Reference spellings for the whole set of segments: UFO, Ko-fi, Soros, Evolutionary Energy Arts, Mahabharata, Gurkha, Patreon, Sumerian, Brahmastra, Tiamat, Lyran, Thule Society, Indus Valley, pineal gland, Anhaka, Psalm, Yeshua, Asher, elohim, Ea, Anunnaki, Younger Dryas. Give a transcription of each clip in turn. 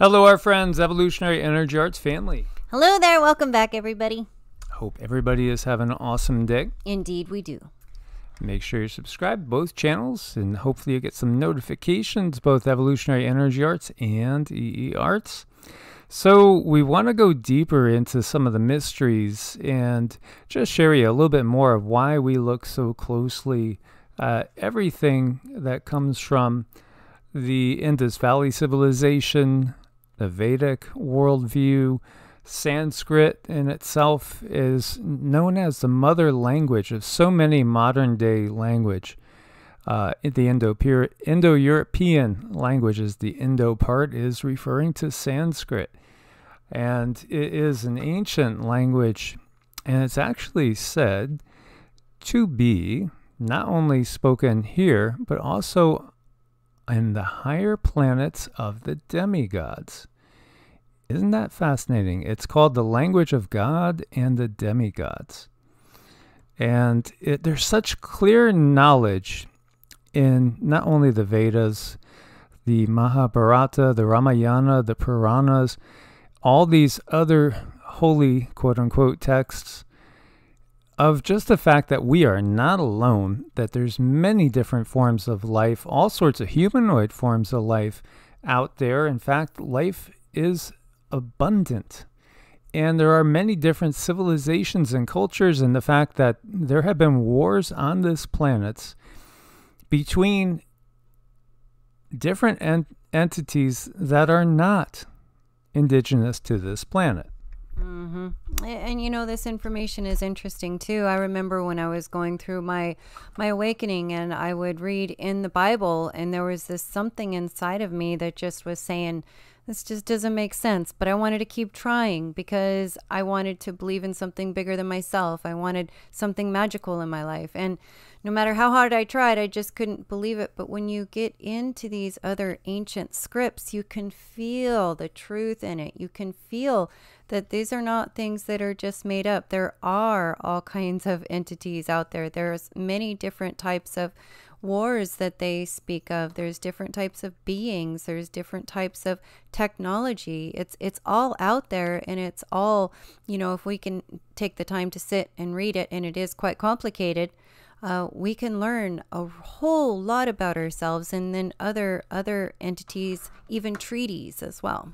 Hello, our friends, Evolutionary Energy Arts family. Hello there. Welcome back, everybody. Hope everybody is having an awesome day. Indeed, we do. Make sure you're subscribed to both channels, and hopefully you get some notifications, both Evolutionary Energy Arts and EE Arts. So we want to go deeper into some of the mysteries and just share you a little bit more of why we look so closely at everything that comes from the Indus Valley civilization, the Vedic worldview. Sanskrit in itself is known as the mother language of so many modern day language. The Indo-European languages, the Indo part is referring to Sanskrit. And it is an ancient language, and it's actually said to be not only spoken here, but also in the higher planets of the demigods. Isn't that fascinating? It's called the language of God and the demigods. And there's such clear knowledge in not only the Vedas, the Mahabharata, the Ramayana, the Puranas, all these other holy, quote-unquote, texts, of just the fact that we are not alone, that there's many different forms of life, all sorts of humanoid forms of life out there. In fact, life is abundant. And there are many different civilizations and cultures, and the fact that there have been wars on this planet between different entities that are not indigenous to this planet. Mm-hmm. And you know, this information is interesting too. I remember when I was going through my awakening, and I would read in the Bible, and there was this something inside of me that just was saying, this just doesn't make sense. But I wanted to keep trying because I wanted to believe in something bigger than myself. I wanted something magical in my life. And no matter how hard I tried, I just couldn't believe it. But when you get into these other ancient scripts, you can feel the truth in it. You can feel that these are not things that are just made up. There are all kinds of entities out there. There's many different types of wars that they speak of. There's different types of beings. There's different types of technology. It's all out there, and it's all, you know, if we can take the time to sit and read it, and it is quite complicated, we can learn a whole lot about ourselves, and then other entities, even treaties as well.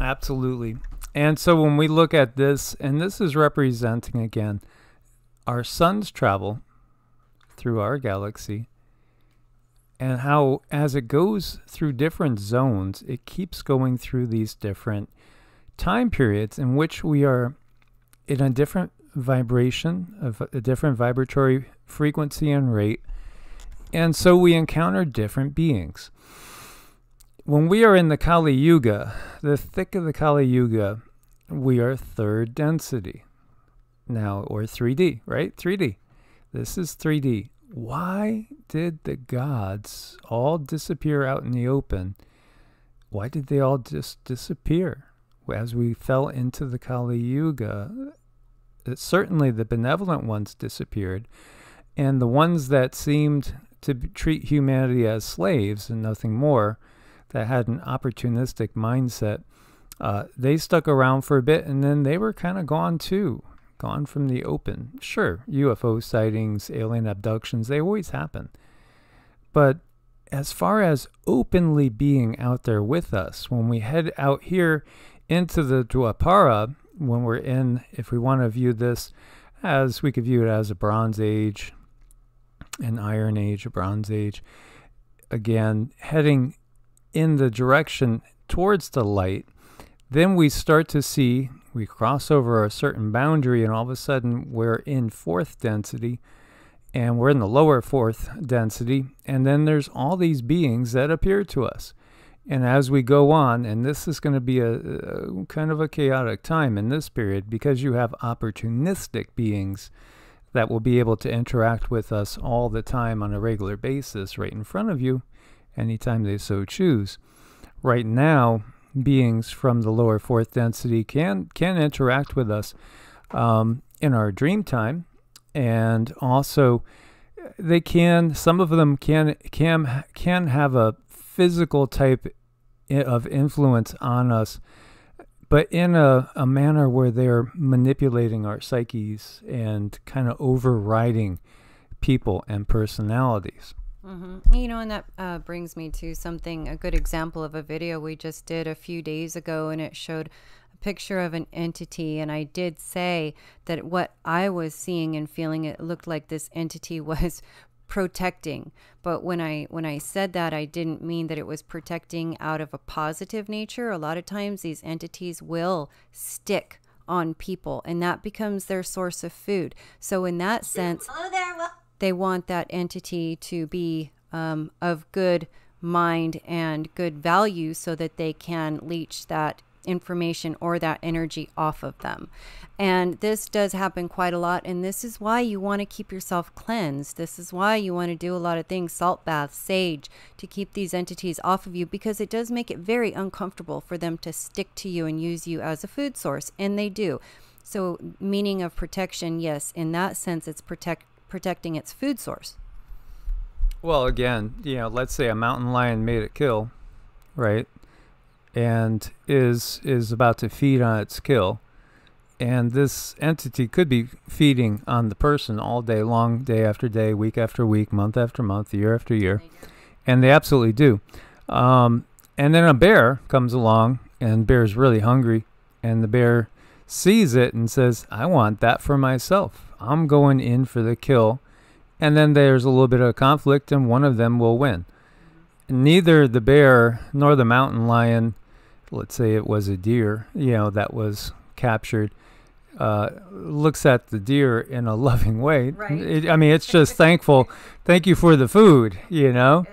Absolutely. And so when we look at this, and this is representing again our sun's travel through our galaxy, and how as it goes through different zones, it keeps going through these different time periods in which we are in a different vibration, of a different vibratory frequency and rate, and so we encounter different beings. When we are in the Kali Yuga, the thick of the Kali Yuga, we are third density now, or 3D, right? 3D. This is 3D. Why did the gods all disappear out in the open? Why did they all just disappear as we fell into the Kali Yuga? Certainly the benevolent ones disappeared, and the ones that seemed to treat humanity as slaves and nothing more, that had an opportunistic mindset, they stuck around for a bit, and then they were kind of gone too. Gone from the open. Sure, UFO sightings, alien abductions, they always happen. But as far as openly being out there with us, when we head out here into the Dwapara, when we're in, if we want to view this as, we could view it as a Bronze Age, an Iron Age, a Bronze Age, again, heading in the direction towards the light, then we start to see, we cross over a certain boundary, and all of a sudden we're in fourth density, and we're in the lower fourth density, and then there's all these beings that appear to us. And as we go on, and this is going to be a kind of a chaotic time in this period, because you have opportunistic beings that will be able to interact with us all the time on a regular basis right in front of you, anytime they so choose. Right now, beings from the lower fourth density can interact with us in our dream time, and also they can, some of them can have a physical type of influence on us, but in a manner where they're manipulating our psyches and kind of overriding people and personalities. Mm-hmm. You know, and that brings me to something, a good example of a video we just did a few days ago, and it showed a picture of an entity. And I did say that what I was seeing and feeling, it looked like this entity was protecting. But when I said that, I didn't mean that it was protecting out of a positive nature. A lot of times these entities will stick on people, and that becomes their source of food. So in that sense, they want that entity to be of good mind and good value so that they can leech that information or that energy off of them. And this does happen quite a lot. And this is why you want to keep yourself cleansed. This is why you want to do a lot of things, salt baths, sage, to keep these entities off of you, because it does make it very uncomfortable for them to stick to you and use you as a food source. And they do. So meaning of protection, yes, in that sense, it's protecting its food source. Well, again, you know, let's say a mountain lion made it kill, right? And is about to feed on its kill. And this entity could be feeding on the person all day long, day after day, week after week, month after month, year after year. And they absolutely do. And then a bear comes along, and bear's really hungry, and the bear sees it and says, I want that for myself. I'm going in for the kill. And then there's a little bit of conflict, and one of them will win. Neither the bear nor the mountain lion, let's say it was a deer, you know, that was captured, looks at the deer in a loving way. Right. I mean, it's just thankful. Thank you for the food, you know.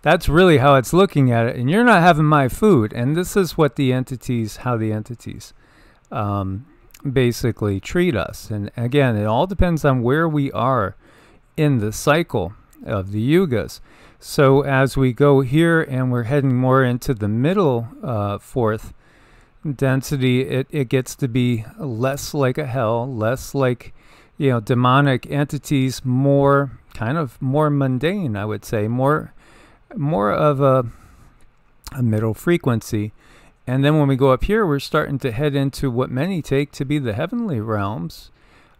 That's really how it's looking at it. And you're not having my food. And this is what the entities, how the entities basically treat us. And again, it all depends on where we are in the cycle of the yugas. So as we go here and we're heading more into the middle fourth density, it gets to be less like a hell, less like, you know, demonic entities, more kind of more mundane, I would say, more of a middle frequency. And then when we go up here, we're starting to head into what many take to be the heavenly realms.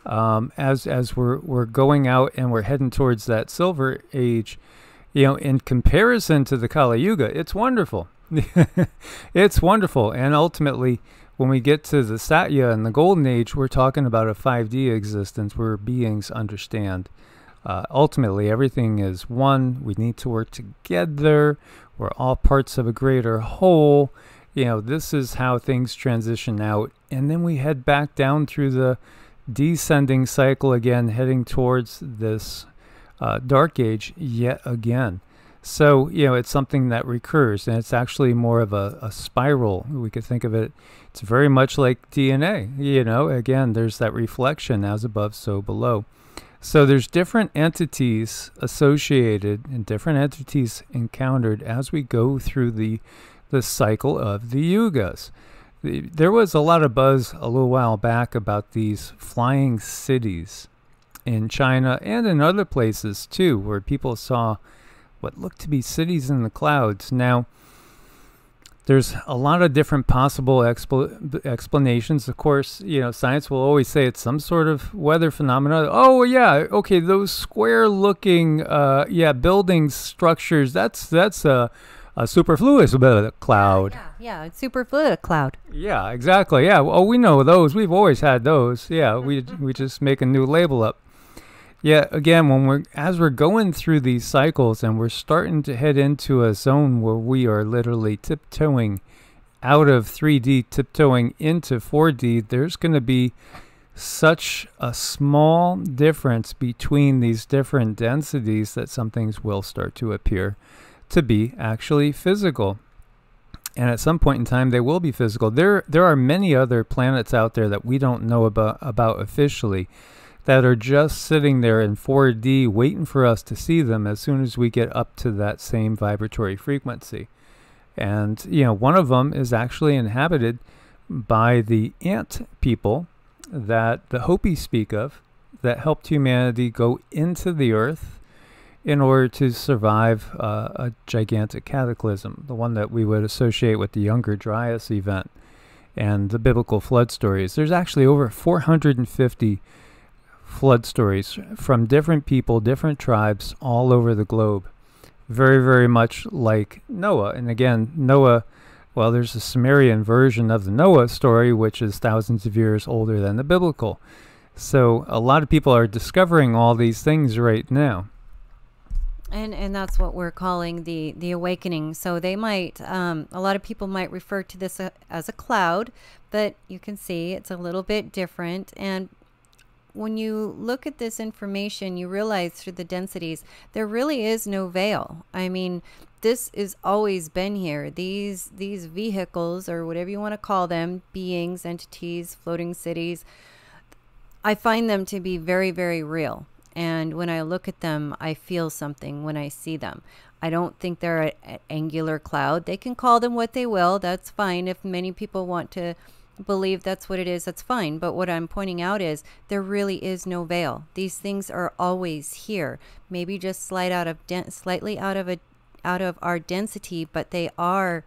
As we're going out and we're heading towards that silver age. You know, in comparison to the Kali Yuga, it's wonderful. It's wonderful. And ultimately, when we get to the Satya and the Golden Age, we're talking about a 5D existence where beings understand. Ultimately, everything is one. We need to work together. We're all parts of a greater whole. You know, this is how things transition out. And then we head back down through the descending cycle again, heading towards this dark age yet again. So, you know, it's something that recurs, and it's actually more of a spiral. We could think of it, it's very much like DNA. You know, again, there's that reflection, as above, so below. So there's different entities associated and different entities encountered as we go through the cycle of the yugas. There was a lot of buzz a little while back about these flying cities in China and in other places too, where people saw what looked to be cities in the clouds. Now, there's a lot of different possible explanations. Of course, you know, science will always say it's some sort of weather phenomena. Oh yeah, okay, those square-looking, yeah, buildings, structures. That's a superfluous cloud. Yeah, it's superfluid cloud. Yeah, exactly. Yeah. Well, we know those. We've always had those. Yeah, we just make a new label up. Yeah, again, when as we're going through these cycles and we're starting to head into a zone where we are literally tiptoeing out of 3D, tiptoeing into 4D, there's going to be such a small difference between these different densities that some things will start to appear to be actually physical. And at some point in time, they will be physical. There are many other planets out there that we don't know about officially, that are just sitting there in 4D waiting for us to see them as soon as we get up to that same vibratory frequency. And, you know, one of them is actually inhabited by the ant people that the Hopi speak of, that helped humanity go into the earth in order to survive a gigantic cataclysm, the one that we would associate with the Younger Dryas event and the biblical flood stories. There's actually over 450 flood stories from different people, different tribes all over the globe. Very, very much like Noah. And again, Noah, well, there's a Sumerian version of the Noah story, which is thousands of years older than the biblical. So a lot of people are discovering all these things right now. And that's what we're calling the awakening. So they might, a lot of people might refer to this as a cloud, but you can see it's a little bit different. And when you look at this information, you realize through the densities, there really is no veil. I mean, this has always been here. These vehicles, or whatever you want to call them, beings, entities, floating cities, I find them to be very, very real. And when I look at them, I feel something when I see them. I don't think they're an angular cloud. They can call them what they will. That's fine. If many people want to believe that's what it is, that's fine. But what I'm pointing out is there really is no veil. These things are always here. Maybe just slightly out of our density, but they are.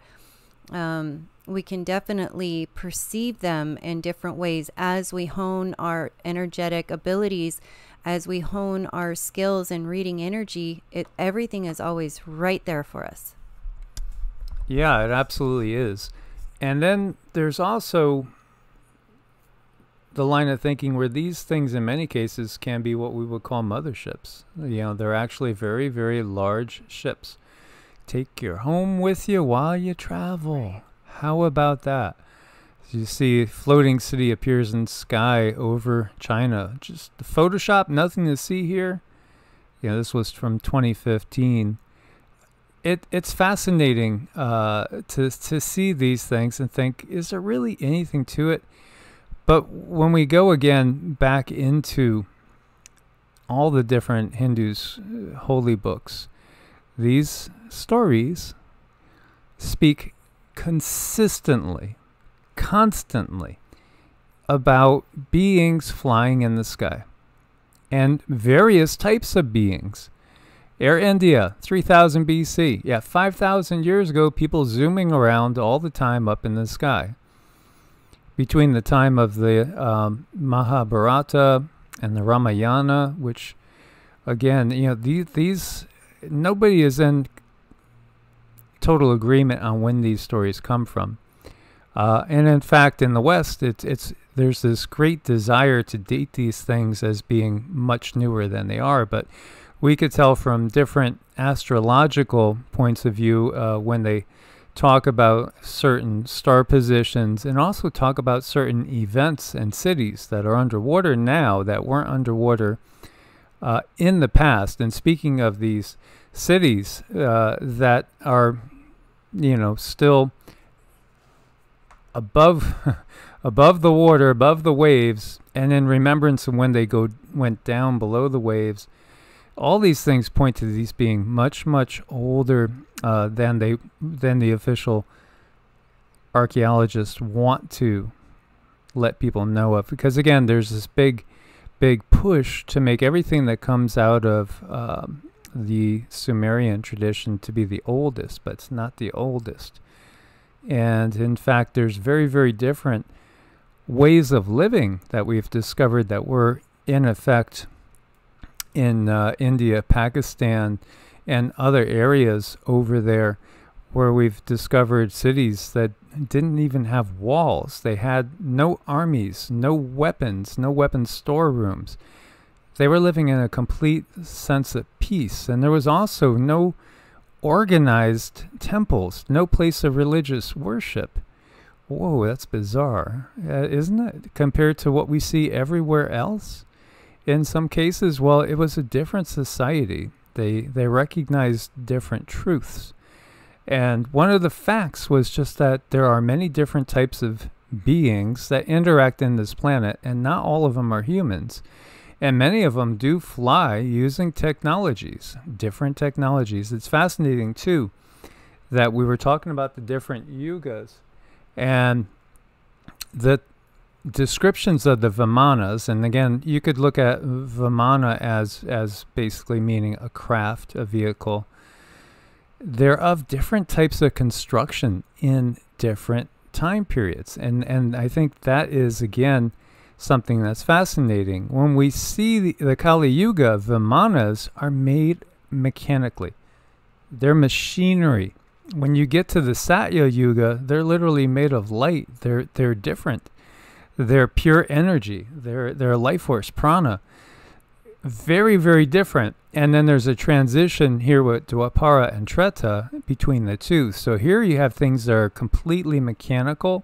We can definitely perceive them in different ways as we hone our energetic abilities, as we hone our skills in reading energy. Everything is always right there for us. Yeah, it absolutely is. And then there's also the line of thinking where these things in many cases can be what we would call motherships. You know, they're actually very, very large ships. Take your home with you while you travel. How about that? You see floating city appears in sky over China. Just the Photoshop, nothing to see here. You know, this was from 2015. It's fascinating to see these things and think, is there really anything to it? But when we go again back into all the different Hindus' holy books, these stories speak consistently, constantly about beings flying in the sky and various types of beings. Air India, 3000 BC. Yeah, 5,000 years ago, people zooming around all the time up in the sky. Between the time of the Mahabharata and the Ramayana, which, again, you know, these nobody is in total agreement on when these stories come from. And in fact, in the West, there's this great desire to date these things as being much newer than they are, but we could tell from different astrological points of view when they talk about certain star positions and also talk about certain events and cities that are underwater now that weren't underwater in the past. And speaking of these cities that are, you know, still above the water, above the waves, and in remembrance of when they went down below the waves, all these things point to these being much, much older than the official archaeologists want to let people know of. Because again, there's this big, big push to make everything that comes out of the Sumerian tradition to be the oldest, but it's not the oldest. And in fact, there's very, very different ways of living that we've discovered that were in effect in India, Pakistan, and other areas over there, where we've discovered cities that didn't even have walls. They had no armies, no weapons, no weapon storerooms. They were living in a complete sense of peace. And there was also no organized temples, no place of religious worship. Whoa, that's bizarre, isn't it? Compared to what we see everywhere else. In some cases, well, it was a different society. They recognized different truths. And one of the facts was just that there are many different types of beings that interact in this planet, and not all of them are humans. And many of them do fly using technologies, different technologies. It's fascinating, too, that we were talking about the different yugas, and that descriptions of the vimanas, and again, you could look at vimana as basically meaning a craft, a vehicle. They're of different types of construction in different time periods, and I think that is, again, something that's fascinating. When we see the Kali Yuga, vimanas are made mechanically. They're machinery. When you get to the Satya Yuga, they're literally made of light. They're different. They're pure energy. They're life force, prana. Very, very different. And then there's a transition here with Dwapara and Treta between the two. So here you have things that are completely mechanical.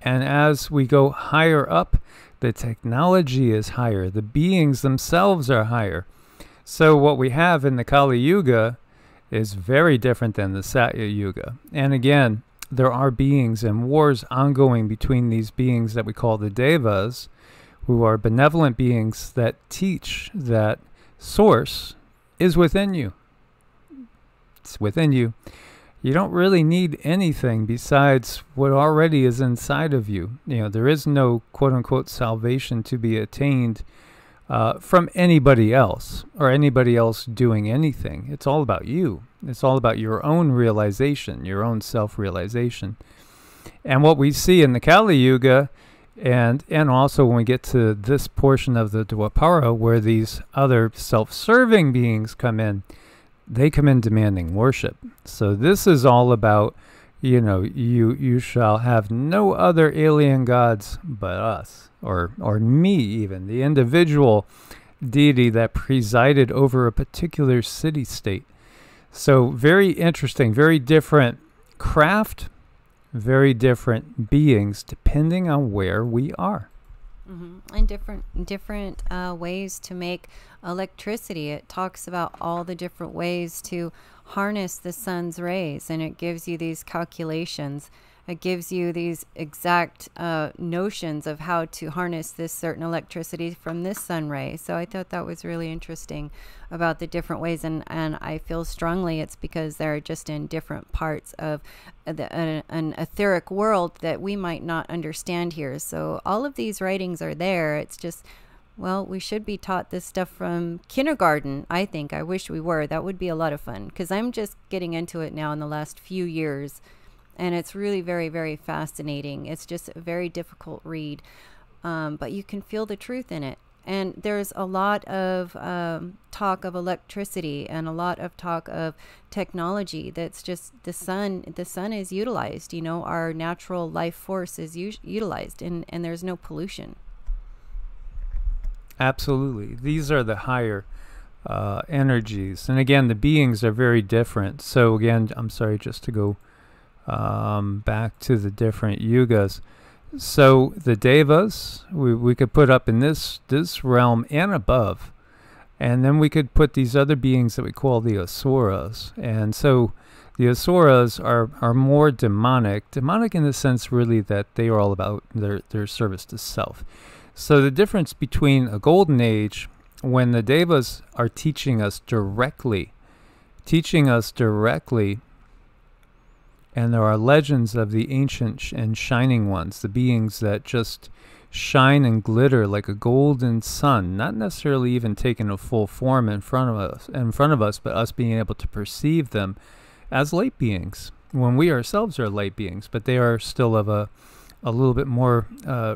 And as we go higher up, the technology is higher. The beings themselves are higher. So what we have in the Kali Yuga is very different than the Satya Yuga. And again, there are beings and wars ongoing between these beings that we call the Devas, who are benevolent beings that teach that source is within you. It's within you. You don't really need anything besides what already is inside of you. You know, there is no quote-unquote salvation to be attained from anybody else or anybody else doing anything. It's all about you. It's all about your own realization, your own self-realization. And what we see in the Kali Yuga, and also when we get to this portion of the Dwapara where these other self-serving beings come in, they come in demanding worship. So this is all about, you know, you shall have no other alien gods but us, or me even, the individual deity that presided over a particular city-state. So very interesting, very different craft, very different beings depending on where we are. Mm-hmm. And different ways to make electricity. It talks about all the different ways to harness the sun's rays, and it gives you these calculations. It gives you these exact notions of how to harness this certain electricity from this sun ray. So I thought that was really interesting about the different ways, and I feel strongly it's because they're just in different parts of an etheric world that we might not understand here. So all of these writings are there. It's just, well, we should be taught this stuff from kindergarten, I think. I wish we were. That would be a lot of fun, because I'm just getting into it now in the last few years. And it's really very, very fascinating. It's just a very difficult read, but you can feel the truth in it. And there's a lot of talk of electricity and a lot of talk of technology. That's just the sun. The sun is utilized. You know, our natural life force is utilized, and there's no pollution. Absolutely. These are the higher energies. And again, the beings are very different. So again, I'm sorry, just to go back to the different yugas. So the Devas we could put up in this realm and above, and then we could put these other beings that we call the Asuras. And so the Asuras are more demonic in the sense really that they are all about their service to self. So the difference between a golden age, when the Devas are teaching us directly, and there are legends of the ancient and shining ones, the beings that just shine and glitter like a golden sun, not necessarily even taking a full form in front of us, but us being able to perceive them as light beings, when we ourselves are light beings, but they are still of a little bit more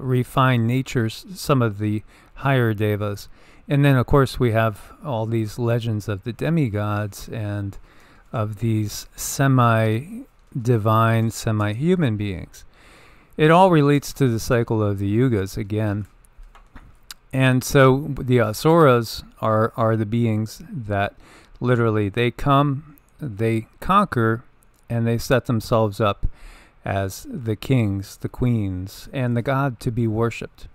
refined natures, some of the higher Devas. And then, of course, we have all these legends of the demigods and of these semi-divine, semi-human beings. It all relates to the cycle of the yugas again. And so the Asuras are the beings that literally they come, they conquer, and they set themselves up as the kings, the queens, and the god to be worshipped.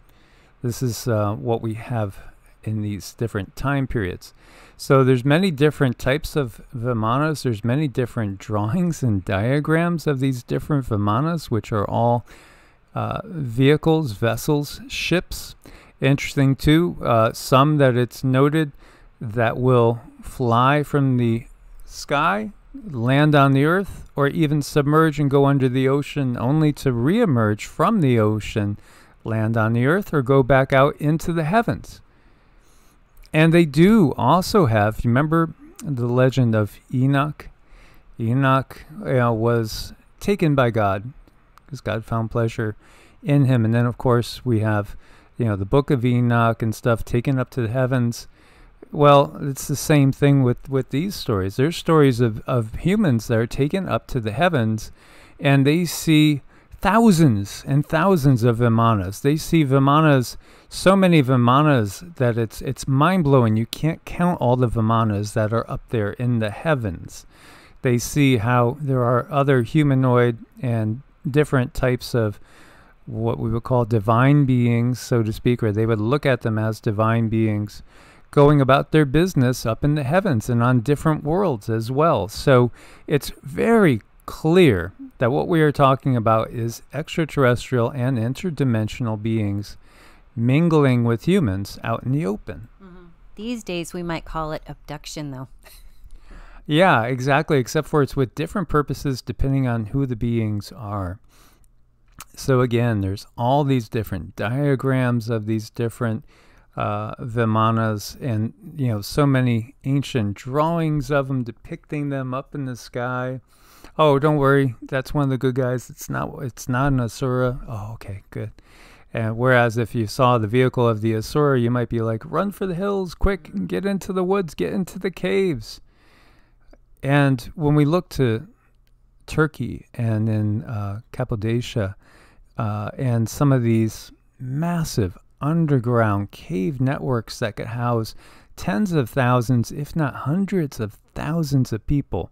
This is what we have in these different time periods. So there's many different types of vimanas. There's many different drawings and diagrams of these different vimanas, which are all vehicles, vessels, ships. Interesting too, some that it's noted that will fly from the sky, land on the earth, or even submerge and go under the ocean, only to reemerge from the ocean land on the earth or go back out into the heavens. And they do also have, remember the legend of Enoch? Enoch was taken by God because God found pleasure in him. And then, of course, we have, the book of Enoch and stuff taken up to the heavens. Well, it's the same thing with these stories. There's stories of humans that are taken up to the heavens, and they see thousands and thousands of vimanas. They see vimanas, so many vimanas that it's mind-blowing. You can't count all the vimanas that are up there in the heavens. They see how there are other humanoid and different types of what we would call divine beings, so to speak, or they would look at them as divine beings going about their business up in the heavens and on different worlds as well. So it's very clear that what we are talking about is extraterrestrial and interdimensional beings mingling with humans out in the open. Mm-hmm. These days we might call it abduction, though. Yeah, exactly, except for it's with different purposes depending on who the beings are. So again, there's all these different diagrams of these different vimanas, and so many ancient drawings of them depicting them up in the sky. Oh, don't worry, that's one of the good guys. It's not an asura. Oh, okay, good. And whereas if you saw the vehicle of the asura, you might be like, run for the hills, quick, and get into the woods, get into the caves. And when we look to Turkey and in Cappadocia and some of these massive underground cave networks that could house tens of thousands, if not hundreds of thousands of people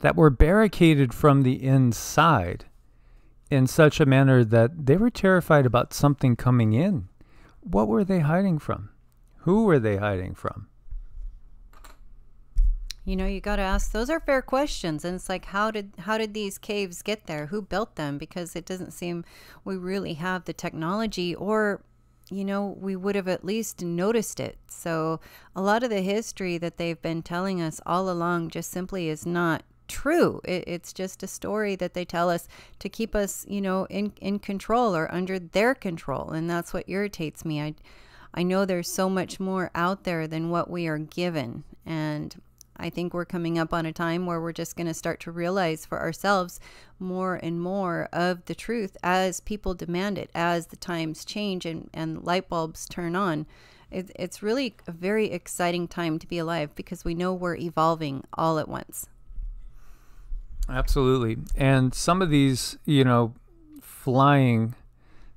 that were barricaded from the inside in such a manner that they were terrified about something coming in. What were they hiding from? Who were they hiding from? You got to ask, those are fair questions. And it's like, how did these caves get there? Who built them? Because it doesn't seem we really have the technology, or we would have at least noticed it. So a lot of the history that they've been telling us all along just simply is not true. It's just a story that they tell us to keep us, in control or under their control. And that's what irritates me. I know there's so much more out there than what we are given. And I think we're coming up on a time where we're just going to start to realize for ourselves more and more of the truth as people demand it, as the times change and light bulbs turn on. It's really a very exciting time to be alive because we know we're evolving all at once. Absolutely. And some of these, flying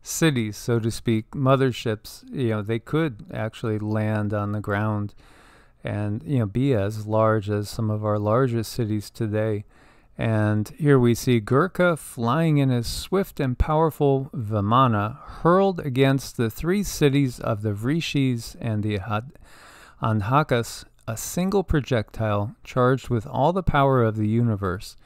cities, so to speak, motherships, they could actually land on the ground and be as large as some of our largest cities today. And here we see Gurkha flying in his swift and powerful vimana, hurled against the three cities of the Rishis and the Anhakas, a single projectile charged with all the power of the universe,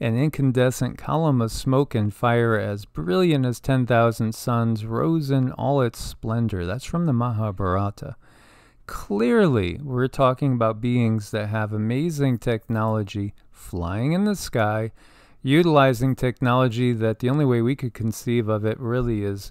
an incandescent column of smoke and fire as brilliant as 10,000 suns rose in all its splendor. That's from the Mahabharata. Clearly, we're talking about beings that have amazing technology, flying in the sky, utilizing technology that the only way we could conceive of it really is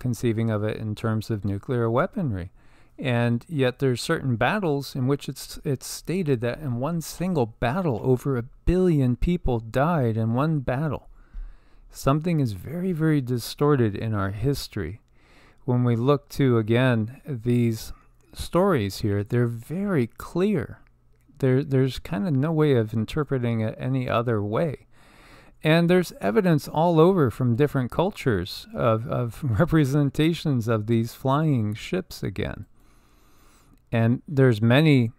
conceiving of it in terms of nuclear weaponry. And yet there's certain battles in which it's stated that in one single battle, over 1 billion people died in one battle. Something is very, very distorted in our history. When we look to, again, these stories here, they're very clear. There's kind of no way of interpreting it any other way. And there's evidence all over from different cultures of representations of these flying ships again. And there's many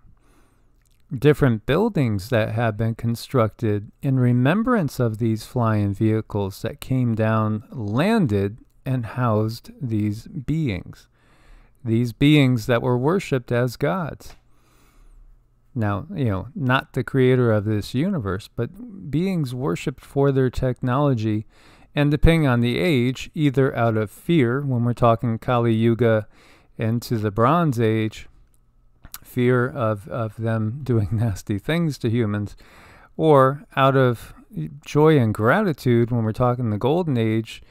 different buildings that have been constructed in remembrance of these flying vehicles that came down, landed, and housed these beings. These beings that were worshipped as gods. Now, not the creator of this universe, but beings worshipped for their technology, and depending on the age, either out of fear, when we're talking Kali Yuga into the Bronze Age, fear of them doing nasty things to humans, or out of joy and gratitude, when we're talking the Golden Age,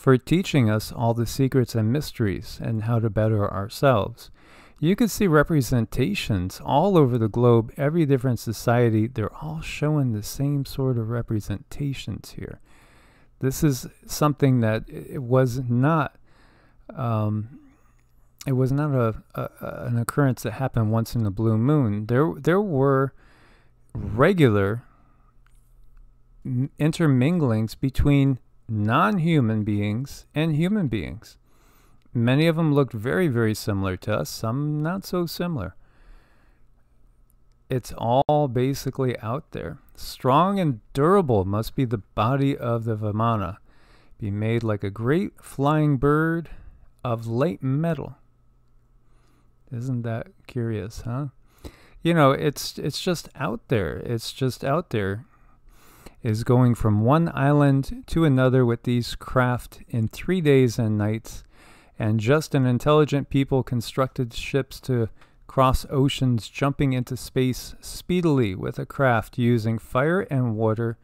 for teaching us all the secrets and mysteries and how to better ourselves. You can see representations all over the globe, every different society. They're all showing the same sort of representations here. This is something that it was not an occurrence that happened once in the blue moon. There were regular interminglings between non-human beings and human beings. Many of them looked very, very similar to us, some not so similar. It's all basically out there. Strong and durable must be the body of the vimana. Be made like a great flying bird of light metal. Isn't that curious, huh? You know, it's just out there. It's just out there. Is going from one island to another with these craft in 3 days and nights. And just an intelligent people constructed ships to cross oceans, jumping into space speedily with a craft using fire and water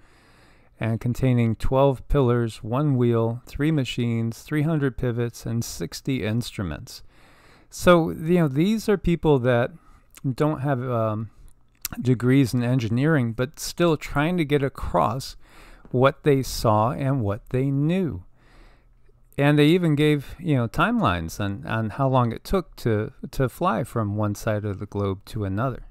and containing 12 pillars, 1 wheel, 3 machines, 300 pivots, and 60 instruments. So, you know, these are people that don't have degrees in engineering, but still trying to get across what they saw and what they knew. And they even gave, you know, timelines on how long it took to fly from one side of the globe to another.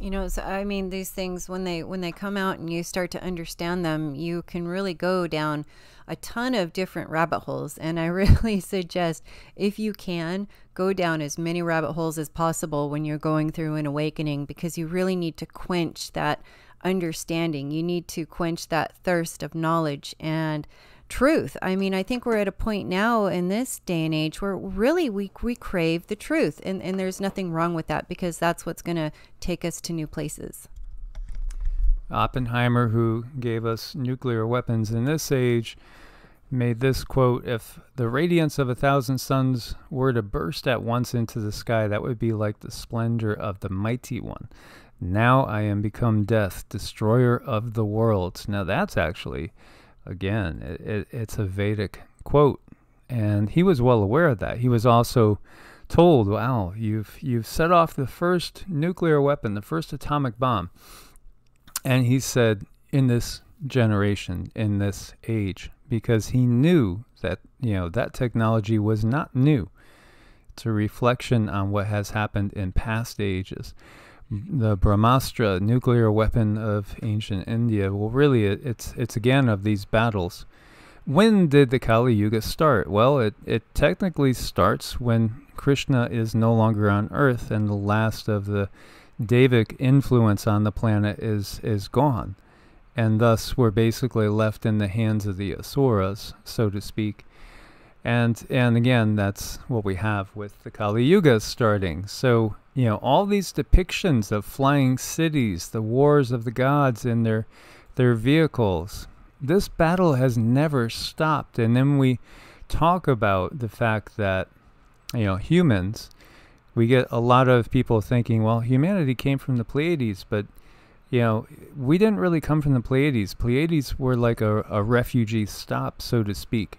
You know, so, I mean, these things, when they come out and you start to understand them, you can really go down a ton of different rabbit holes. And I really suggest, if you can, go down as many rabbit holes as possible when you're going through an awakening, because you really need to quench that understanding. You need to quench that thirst of knowledge and truth. I mean, I think we're at a point now in this day and age where really we crave the truth, and there's nothing wrong with that, because that's what's going to take us to new places. Oppenheimer, who gave us nuclear weapons in this age, made this quote: if the radiance of 1,000 suns were to burst at once into the sky, that would be like the splendor of the Mighty One. Now I am become death, destroyer of the worlds. Now that's actually, again, it's a Vedic quote, and he was well aware of that. He was also told, wow, you've set off the first nuclear weapon, the first atomic bomb. And he said, in this generation, in this age, because he knew that, you know, that technology was not new. It's a reflection on what has happened in past ages. The Brahmastra, nuclear weapon of ancient India. Well, really, it's again of these battles. When did the Kali Yuga start? Well, it technically starts when Krishna is no longer on earth and the last of the Devic influence on the planet is gone. And thus, we're basically left in the hands of the Asuras, so to speak. And again, that's what we have with the Kali Yuga starting. So, you know, all these depictions of flying cities, the wars of the gods in their vehicles. This battle has never stopped. And then we talk about the fact that, you know, humans, we get a lot of people thinking, well, humanity came from the Pleiades, but, you know, we didn't really come from the Pleiades. Pleiades were like a refugee stop, so to speak.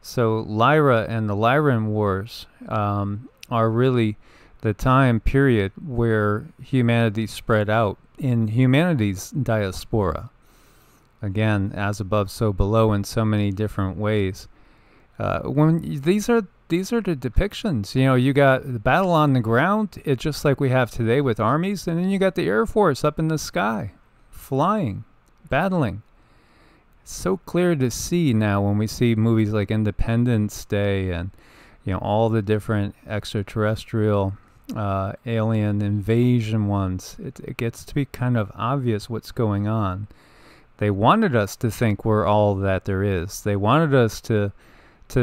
So Lyra and the Lyran Wars are really the time period where humanity spread out in humanity's diaspora. Again, as above, so below, in so many different ways. These are the depictions. You know, you got the battle on the ground. It's just like we have today with armies, and then you got the Air Force up in the sky, flying, battling. It's so clear to see now when we see movies like Independence Day and, you know, all the different extraterrestrial alien invasion ones. It gets to be kind of obvious what's going on. They wanted us to think we're all that there is. They wanted us to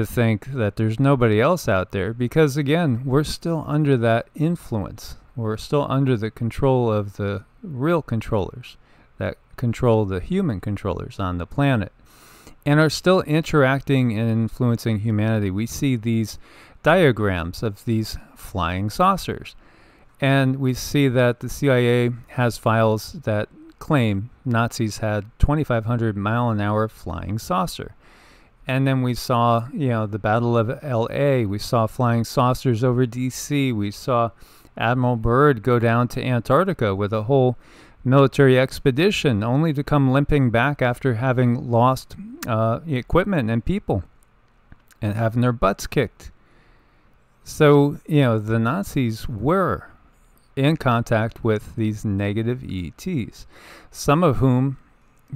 think that there's nobody else out there, because again, we're still under that influence. We're still under the control of the real controllers that control the human controllers on the planet, and are still interacting and influencing humanity. We see these diagrams of these flying saucers, and we see that the CIA has files that claim Nazis had 2,500 mile an hour flying saucer, And then we saw, you know, the Battle of LA, we saw flying saucers over DC, we saw Admiral Byrd go down to Antarctica with a whole military expedition, only to come limping back after having lost equipment and people and having their butts kicked. So, you know, the Nazis were in contact with these negative ETs, some of whom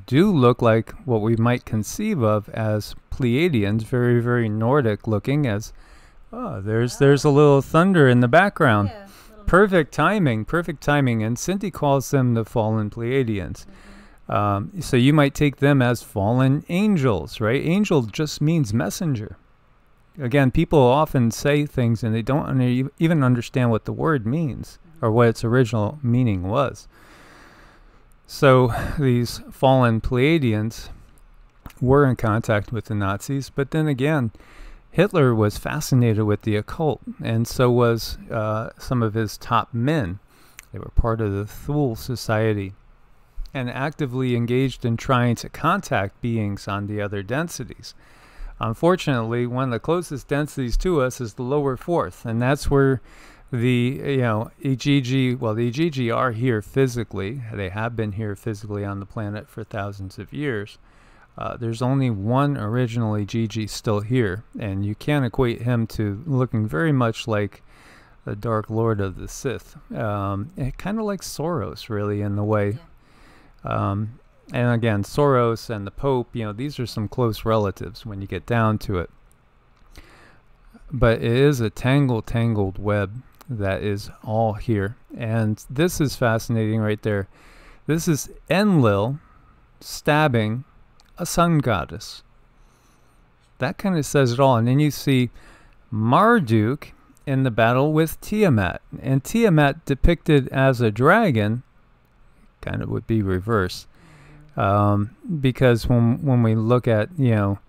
do look like what we might conceive of as Pleiadians, very, very Nordic looking, as, oh, there's a little thunder in the background. Yeah. Perfect timing, perfect timing. And Cindy calls them the fallen Pleiadians. Mm-hmm. So you might take them as fallen angels, right? Angel just means messenger. Again, people often say things and they don't even understand what the word means, mm-hmm, or what its original meaning was. So these fallen Pleiadians were in contact with the Nazis, but then again, Hitler was fascinated with the occult, and so was some of his top men. They were part of the Thule Society and actively engaged in trying to contact beings on the other densities. Unfortunately, one of the closest densities to us is the lower fourth, and that's where the, you know, EGG, well, the EGG are here physically. They have been here physically on the planet for thousands of years. There's only one original EGG still here, and you can equate him to looking very much like the Dark Lord of the Sith. Kind of like Soros, really, in the way. Yeah. And again, Soros and the Pope, you know, these are some close relatives when you get down to it. But it is a tangled web that is all here. And this is fascinating right there. This is Enlil stabbing a sun goddess. That kind of says it all. And then you see Marduk in the battle with Tiamat, and Tiamat depicted as a dragon kind of would be reverse, because when we look at, you know,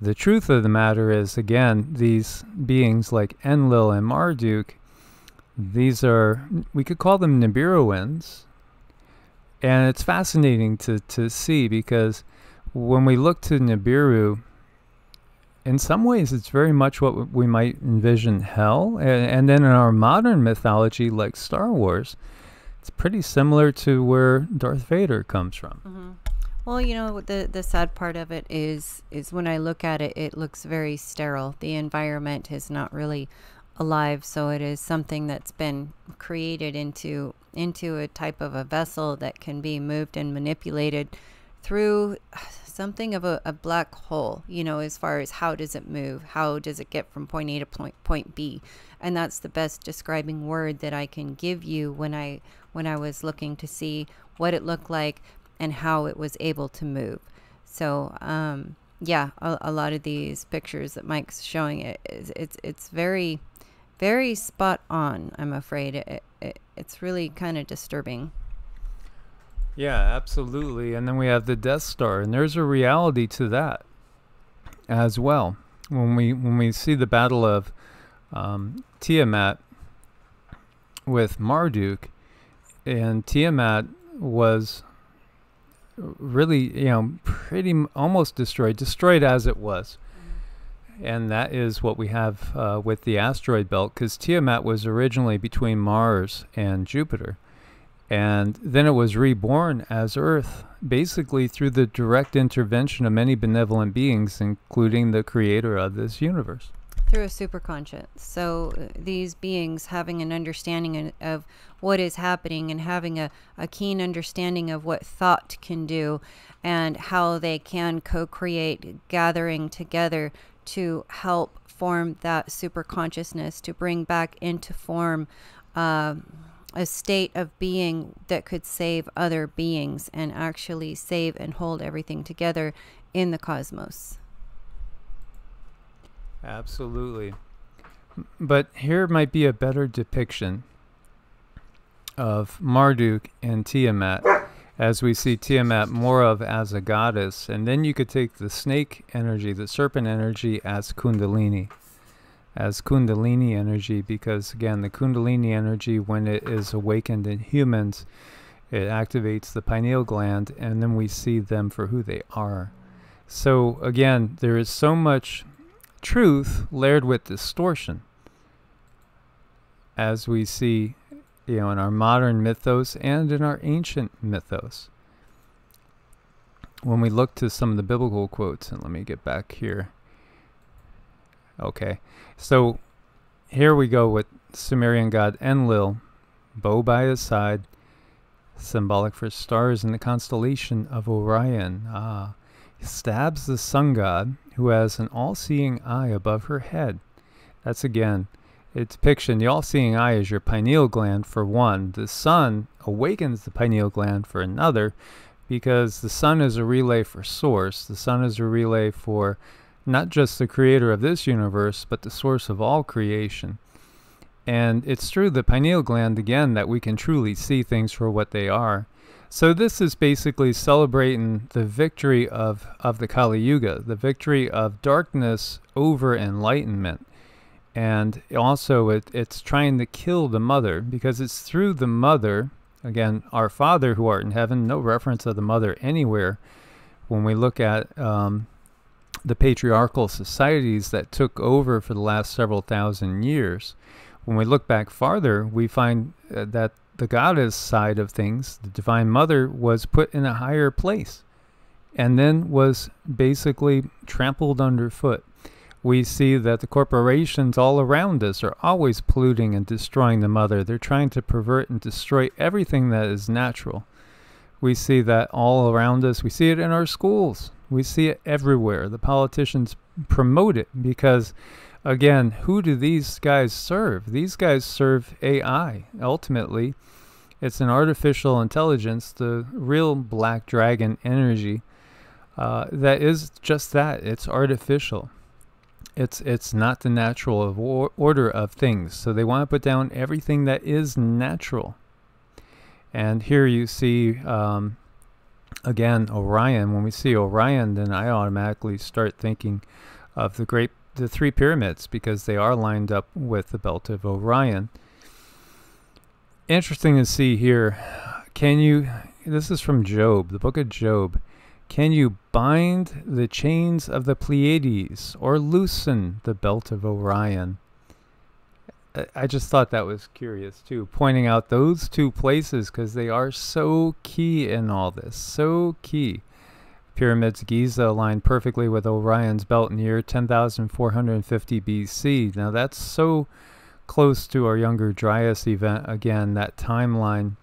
the truth of the matter is, again, these beings like Enlil and Marduk, these are, we could call them Nibiruans, and it's fascinating to see, because when we look to Nibiru, in some ways it's very much what we might envision hell. And then in our modern mythology, like Star Wars, it's pretty similar to where Darth Vader comes from. Mm-hmm. Well, you know, the sad part of it is when I look at it, it looks very sterile. The environment is not really alive, so it is something that's been created into a type of a vessel that can be moved and manipulated through something of a black hole, you know, as far as how does it move, how does it get from point A to point B. And that's the best describing word that I can give you when I was looking to see what it looked like and how it was able to move. So yeah, a lot of these pictures that Mike's showing, it's very, very spot on, I'm afraid. It's really kind of disturbing. Yeah, absolutely. And then we have the Death Star, and there's a reality to that as well. When we see the battle of Tiamat with Marduk, and Tiamat was really, you know, almost destroyed as it was. And that is what we have with the asteroid belt, because Tiamat was originally between Mars and Jupiter. And then it was reborn as Earth, basically through the direct intervention of many benevolent beings, including the creator of this universe. Through a superconscious. So these beings having an understanding of what is happening and having a keen understanding of what thought can do and how they can co-create, gathering together to help form that superconsciousness, to bring back into form a state of being that could save other beings and actually save and hold everything together in the cosmos. Absolutely. But here might be a better depiction of Marduk and Tiamat, as we see Tiamat more of as a goddess. And then you could take the snake energy, the serpent energy, as Kundalini energy, because again, the Kundalini energy, when it is awakened in humans, it activates the pineal gland, and then we see them for who they are. So again, there is so much truth layered with distortion, as we see, you know, in our modern mythos and in our ancient mythos. When we look to some of the biblical quotes, and let me get back here. Okay, so here we go with Sumerian god Enlil, bow by his side, symbolic for stars in the constellation of Orion. Ah, stabs the sun god, who has an all-seeing eye above her head. That's again a depiction. The all-seeing eye is your pineal gland for one. The sun awakens the pineal gland for another, because the sun is a relay for source. The sun is a relay for not just the creator of this universe, but the source of all creation. And it's through the pineal gland, again, that we can truly see things for what they are. So this is basically celebrating the victory of the Kali Yuga, the victory of darkness over enlightenment. And also it's trying to kill the mother, because it's through the mother, again, our Father who art in heaven, no reference of the mother anywhere. When we look at the patriarchal societies that took over for the last several thousand years, when we look back farther, we find that the goddess side of things, the Divine Mother, was put in a higher place and then was basically trampled underfoot. We see that the corporations all around us are always polluting and destroying the mother. They're trying to pervert and destroy everything that is natural. We see that all around us. We see it in our schools. We see it everywhere. The politicians promote it because, again, who do these guys serve? These guys serve AI. Ultimately, it's an artificial intelligence, the real black dragon energy, that is just that. It's artificial. It's not the natural order of things. So they want to put down everything that is natural. And here you see, again, Orion. When we see Orion, then I automatically start thinking of the three pyramids, because they are lined up with the belt of Orion. Interesting to see here. Can you, this is from Job, the book of Job. Can you bind the chains of the Pleiades or loosen the belt of Orion? I just thought that was curious too, pointing out those two places, because they are so key in all this, so key. Pyramids Giza aligned perfectly with Orion's belt in the year 10,450 BC. Now that's so close to our Younger Dryas event, again, that timeline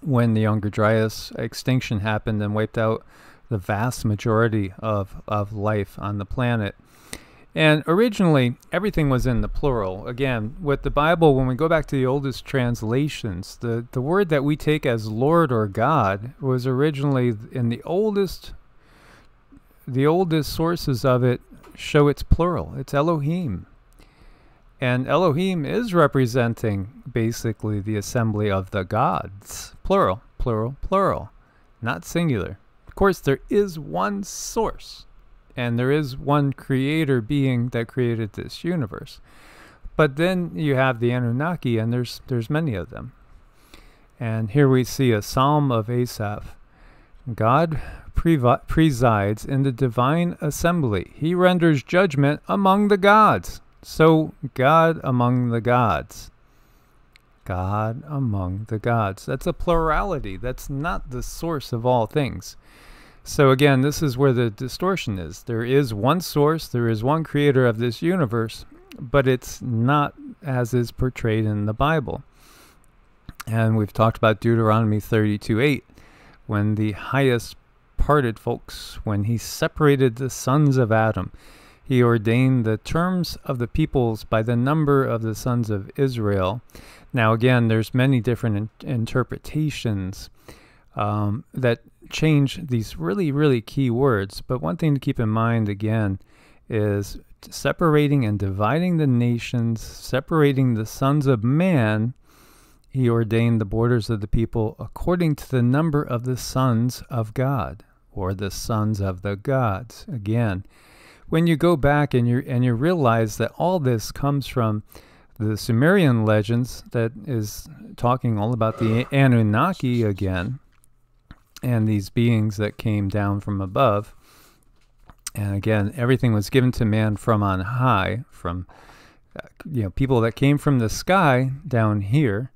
when the Younger Dryas extinction happened and wiped out the vast majority of life on the planet. And originally, everything was in the plural. Again, with the Bible, when we go back to the oldest translations, the word that we take as Lord or God was originally in the oldest sources of it show it's plural. It's Elohim. And Elohim is representing basically the assembly of the gods. Plural, plural, plural. Not singular. Of course, there is one source, and there is one creator being that created this universe. But then you have the Anunnaki, and there's many of them. And here we see a Psalm of Asaph. God presides in the divine assembly. He renders judgment among the gods. So, God among the gods. God among the gods. That's a plurality. That's not the source of all things. So again, this is where the distortion is. There is one source, there is one creator of this universe, but it's not as is portrayed in the Bible. And we've talked about Deuteronomy 32:8, when the highest parted, folks, when he separated the sons of Adam, he ordained the terms of the peoples by the number of the sons of Israel. Now again, there's many different interpretations that change these really, really key words. But one thing to keep in mind, again, is separating and dividing the nations, separating the sons of man. He ordained the borders of the people according to the number of the sons of God, or the sons of the gods. Again, when you go back and you realize that all this comes from the Sumerian legends that is talking all about the Anunnaki again, and these beings that came down from above. And again, everything was given to man from on high, from people that came from the sky down here.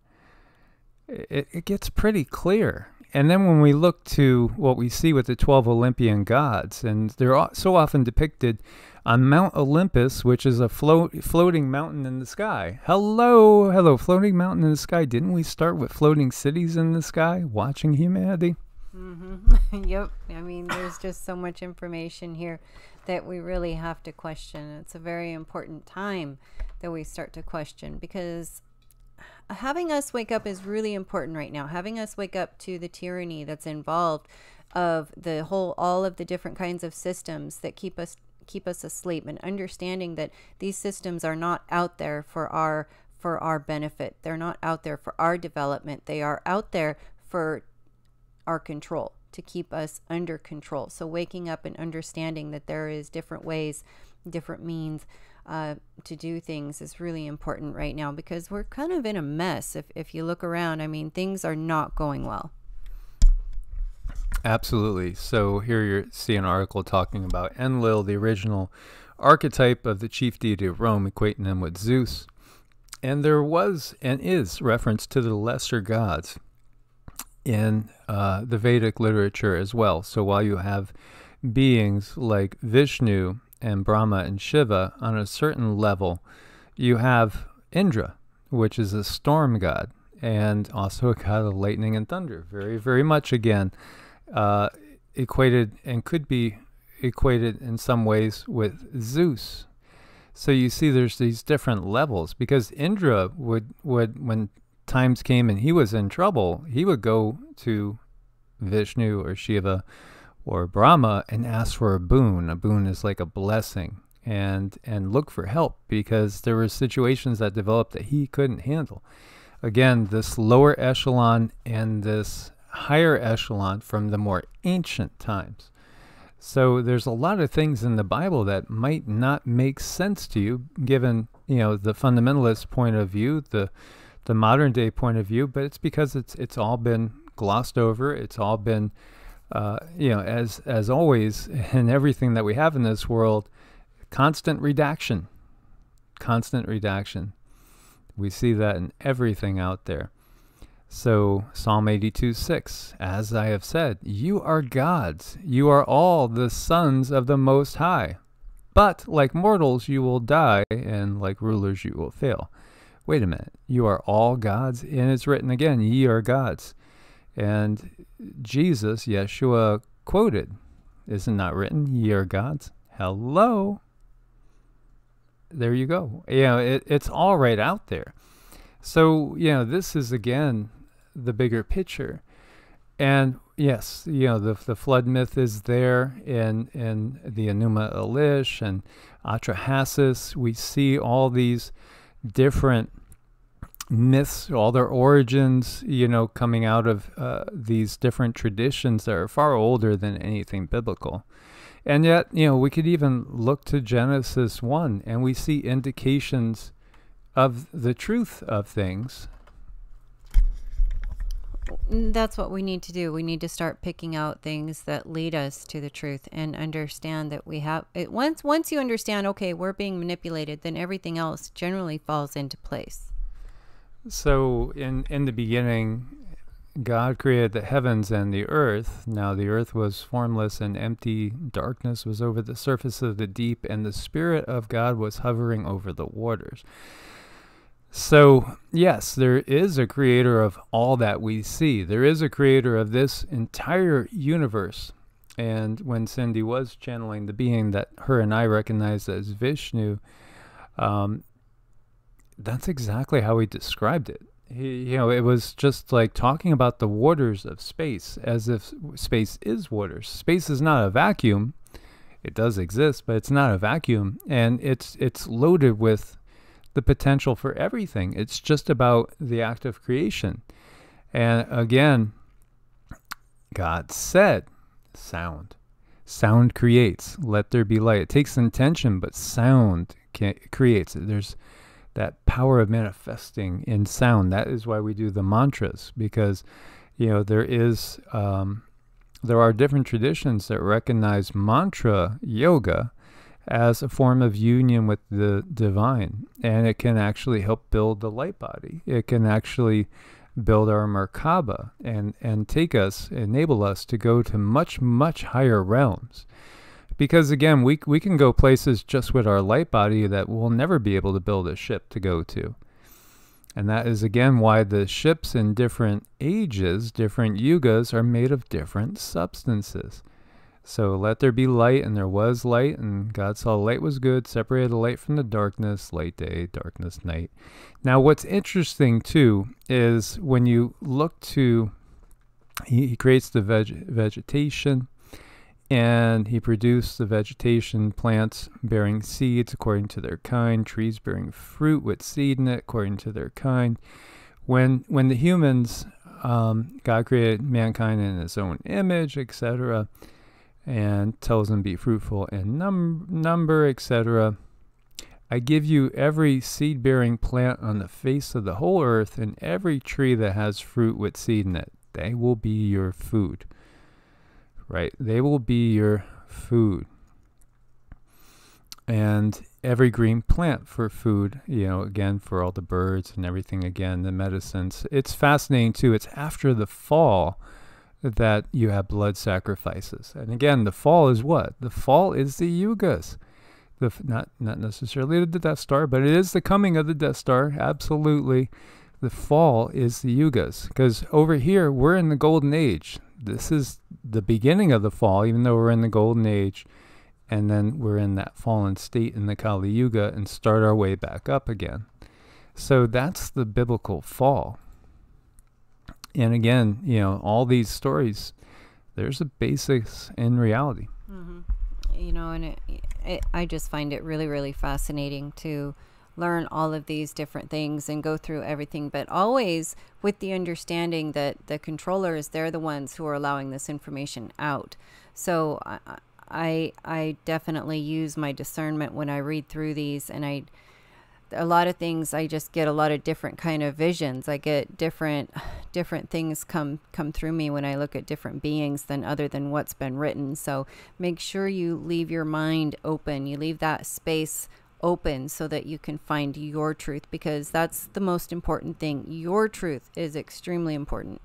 It gets pretty clear. And then when we look to what we see with the 12 Olympian gods, and they're so often depicted on Mount Olympus, which is a floating mountain in the sky. Hello, floating mountain in the sky. Didn't we start with floating cities in the sky, watching humanity? Mm-hmm. Yep. I mean, there's just so much information here that we really have to question. It's a very important time that we start to question, because having us wake up is really important right now. Having us wake up to the tyranny that's involved of the whole, all of the different kinds of systems that keep us asleep, and understanding that these systems are not out there for our benefit. They're not out there for our development. They are out there for our control, to keep us under control. So waking up and understanding that there is different ways, different means to do things is really important right now, because we're kind of in a mess. If you look around, I mean, things are not going well. Absolutely. So here you see an article talking about Enlil, the original archetype of the chief deity of Rome, equating him with Zeus. And there was and is reference to the lesser gods in the Vedic literature as well. So while you have beings like Vishnu and Brahma and Shiva, on a certain level you have Indra, which is a storm god and also a god of lightning and thunder, very, very much again equated, and could be equated in some ways with Zeus. So you see there's these different levels, because Indra would, when times came and he was in trouble, he would go to Vishnu or Shiva or Brahma and ask for a boon. A boon is like a blessing, and look for help, because there were situations that developed that he couldn't handle. Again, this lower echelon and this higher echelon from the more ancient times. So there's a lot of things in the Bible that might not make sense to you, given the fundamentalist point of view, the modern day point of view, but it's because it's all been glossed over. It's all been as always in everything that we have in this world, constant redaction. We see that in everything out there. So Psalm 82:6, as I have said, you are gods, you are all the sons of the Most High, but like mortals you will die, and like rulers you will fail. Wait a minute, you are all gods, and it's written again, ye are gods. And Jesus, Yeshua, quoted, is it not written, ye are gods? Hello. There you go. It's all right out there. So, this is, again, the bigger picture. And, yes, the flood myth is there in the Enuma Elish and Atrahasis. We see all these different myths, all their origins, coming out of these different traditions that are far older than anything biblical. And yet, we could even look to Genesis 1, and we see indications of the truth of things. That's what we need to do. We need to start picking out things that lead us to the truth, and understand that we have it. Once you understand, okay, we're being manipulated, then everything else generally falls into place. So in the beginning, God created the heavens and the earth. Now the earth was formless and empty. Darkness was over the surface of the deep, and the Spirit of God was hovering over the waters. So, yes, there is a creator of all that we see. There is a creator of this entire universe. And when Cindy was channeling the being that her and I recognized as Vishnu, that's exactly how he described it. It was just like talking about the waters of space, as if space is water. Space is not a vacuum. It does exist, but it's not a vacuum. And it's loaded with the potential for everything. It's just about the act of creation. And again, God said, sound creates, let there be light. It takes intention, but sound creates. There's that power of manifesting in sound. That is why we do the mantras, because there is There are different traditions that recognize mantra yoga as a form of union with the divine, and it can actually help build the light body. It can actually build our Merkaba and take us, enable us to go to much, much higher realms. Because again, we can go places just with our light body that we'll never be able to build a ship to go to. And that is again why the ships in different ages, different yugas, are made of different substances. So let there be light, and there was light, and God saw light was good, separated the light from the darkness, light day, darkness night. Now what's interesting too is when you look to, he creates the vegetation, and he produced the vegetation, plants bearing seeds according to their kind, trees bearing fruit with seed in it according to their kind. When the humans, God created mankind in his own image, etc., and tells them be fruitful in number, etc. I give you every seed-bearing plant on the face of the whole earth, and every tree that has fruit with seed in it. They will be your food. Right? They will be your food. And every green plant for food, you know, again, for all the birds and everything, again, the medicines. It's fascinating, too. It's after the fall that you have blood sacrifices. And again, the fall is what? The fall is the yugas. Not necessarily the Death Star, but it is the coming of the Death Star, absolutely. The fall is the yugas, because over here, we're in the golden age. This is the beginning of the fall, even though we're in the golden age, and then we're in that fallen state in the Kali Yuga and start our way back up again. So that's the biblical fall. And again, you know, all these stories, there's a basis in reality. Mm-hmm. You know, and I just find it really, really fascinating to learn all of these different things and go through everything, but always with the understanding that the controllers, they're the ones who are allowing this information out. So I definitely use my discernment when I read through these, and a lot of things, I just get a lot of different kind of visions. I get different things come through me when I look at different beings than other than what's been written. So make sure you leave your mind open. You leave that space open so that you can find your truth, because that's the most important thing. Your truth is extremely important.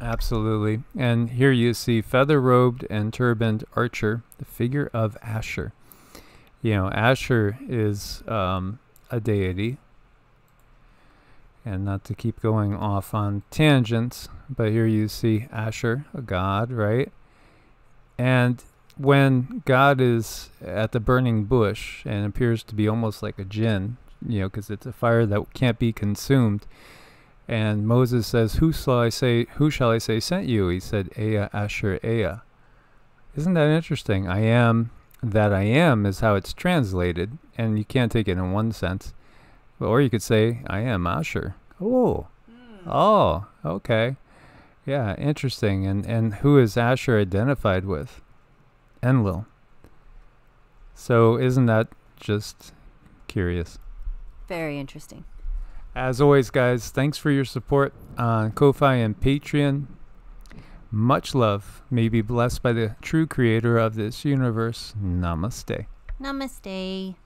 Absolutely. And here you see feather-robed and turbaned archer, the figure of Asher. You know, Asher is a deity, and not to keep going off on tangents, but here you see Asher, a god, right? And when God is at the burning bush and appears to be almost like a jinn, you know, because it's a fire that can't be consumed, and Moses says, who shall I say sent you? He said, Ea, Asher, Ea. Isn't that interesting? I am that I am is how it's translated, and you can't take it in one sense, or you could say I am Asher. Oh, oh, okay, yeah, interesting. And who is Asher identified with? Enlil. So isn't that just curious? Very interesting. As always, guys, thanks for your support on Ko-Fi and Patreon. Much love. May be blessed by the true creator of this universe. Namaste. Namaste.